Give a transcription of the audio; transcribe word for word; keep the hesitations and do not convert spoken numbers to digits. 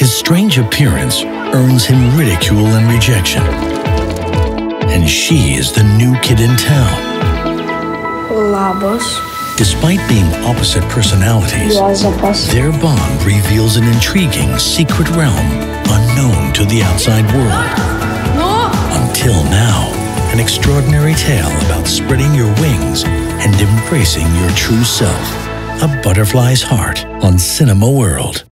His strange appearance earns him ridicule and rejection. And she is the new kid in town. Labos. Despite being opposite personalities, their bond reveals an intriguing secret realm unknown to the outside world. No. Until now, an extraordinary tale about spreading your wings and embracing your true self. A Butterfly's Heart on CinemaWorld.